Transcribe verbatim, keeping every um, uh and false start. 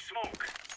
smoke.